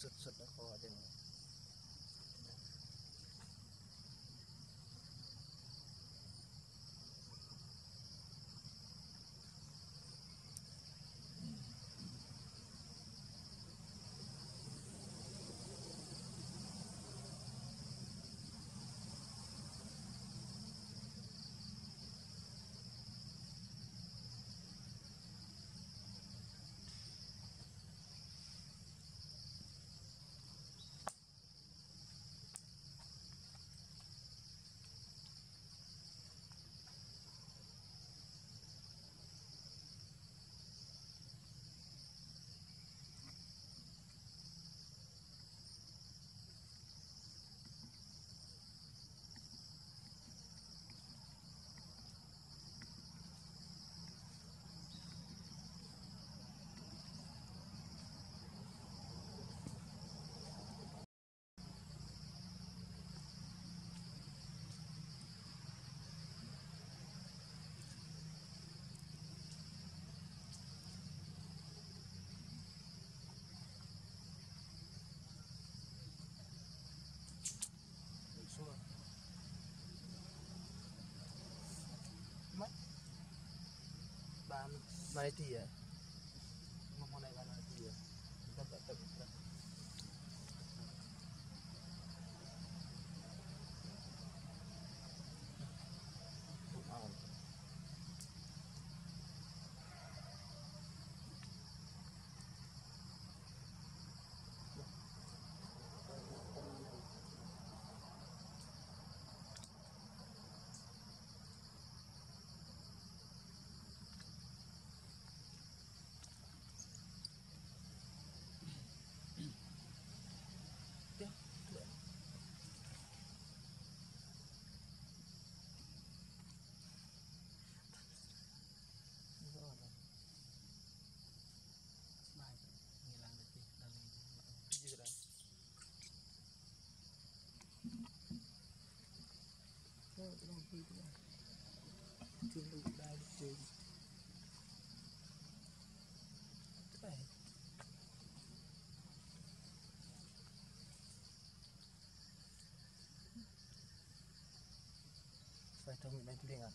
sut-sut ako din. Manitia, memenai manitia, kita. Phải thông minh đánh tiền à?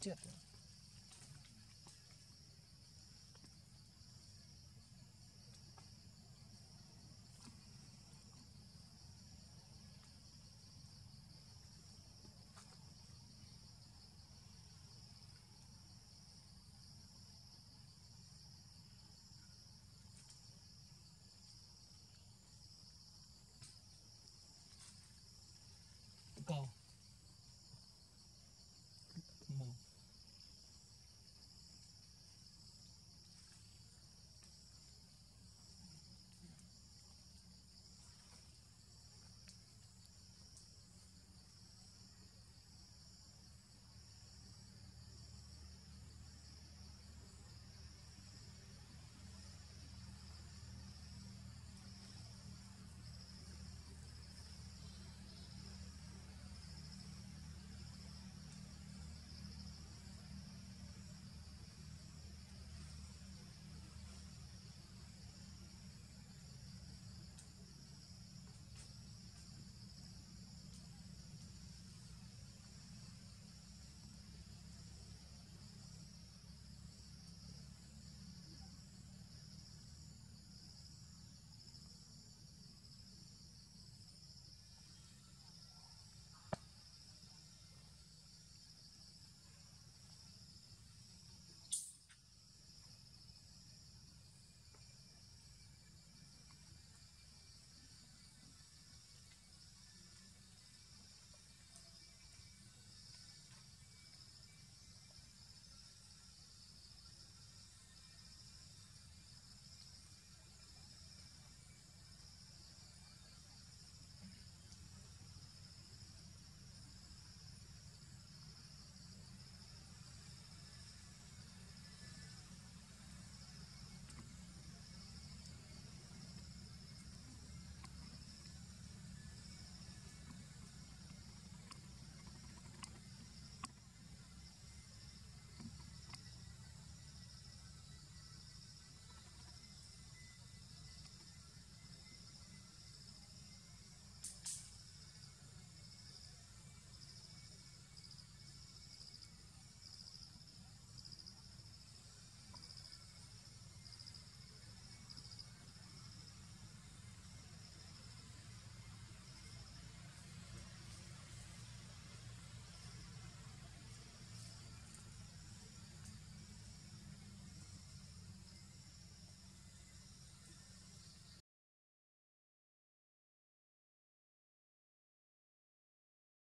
7.